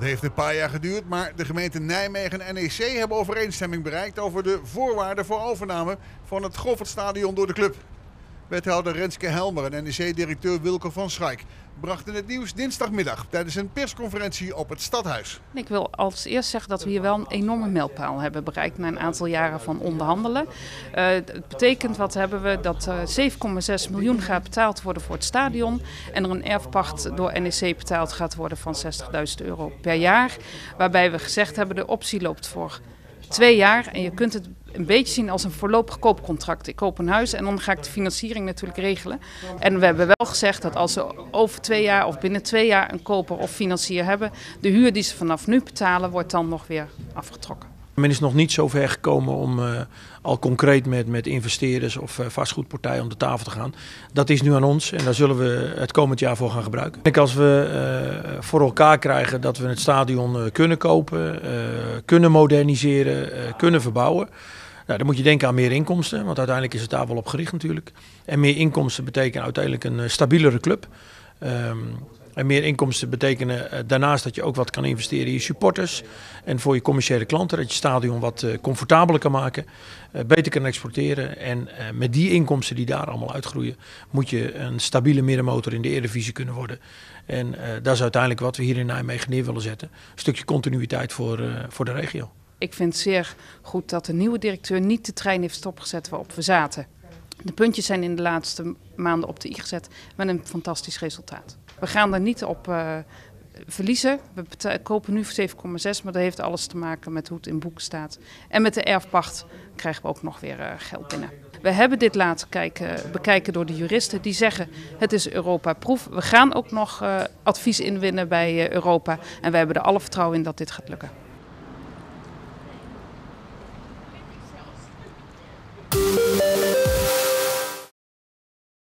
Het heeft een paar jaar geduurd, maar de gemeente Nijmegen en NEC hebben overeenstemming bereikt over de voorwaarden voor overname van het Goffertstadion door de club. Wethouder Renske Helmer en NEC-directeur Wilke van Schrijk brachten het nieuws dinsdagmiddag tijdens een persconferentie op het Stadhuis. Ik wil als eerst zeggen dat we hier wel een enorme mijlpaal hebben bereikt na een aantal jaren van onderhandelen. Het betekent dat 7,6 miljoen gaat betaald worden voor het stadion en er een erfpacht door NEC betaald gaat worden van €60.000 per jaar. Waarbij we gezegd hebben de optie loopt voor 2 jaar en je kunt het een beetje zien als een voorlopig koopcontract. Ik koop een huis en dan ga ik de financiering natuurlijk regelen. En we hebben wel gezegd dat als we over 2 jaar of binnen 2 jaar een koper of financier hebben, de huur die ze vanaf nu betalen wordt dan nog weer afgetrokken. Men is nog niet zo ver gekomen om al concreet met investeerders of vastgoedpartijen om de tafel te gaan. Dat is nu aan ons en daar zullen we het komend jaar voor gaan gebruiken. En als we voor elkaar krijgen dat we het stadion kunnen kopen, kunnen moderniseren, kunnen verbouwen. Nou, dan moet je denken aan meer inkomsten, want uiteindelijk is het daar wel op gericht natuurlijk. En meer inkomsten betekenen uiteindelijk een stabielere club. En meer inkomsten betekenen daarnaast dat je ook wat kan investeren in je supporters en voor je commerciële klanten. Dat je stadion wat comfortabeler kan maken, beter kan exporteren. En met die inkomsten die daar allemaal uitgroeien, moet je een stabiele middenmotor in de eredivisie kunnen worden. En dat is uiteindelijk wat we hier in Nijmegen neer willen zetten. Een stukje continuïteit voor de regio. Ik vind het zeer goed dat de nieuwe directeur niet de trein heeft stopgezet waarop we zaten. De puntjes zijn in de laatste maanden op de i gezet met een fantastisch resultaat. We gaan er niet op verliezen. We kopen nu voor 7,6, maar dat heeft alles te maken met hoe het in boek staat. En met de erfpacht krijgen we ook nog weer geld binnen. We hebben dit laten bekijken door de juristen die zeggen het is Europa-proof. We gaan ook nog advies inwinnen bij Europa en we hebben er alle vertrouwen in dat dit gaat lukken.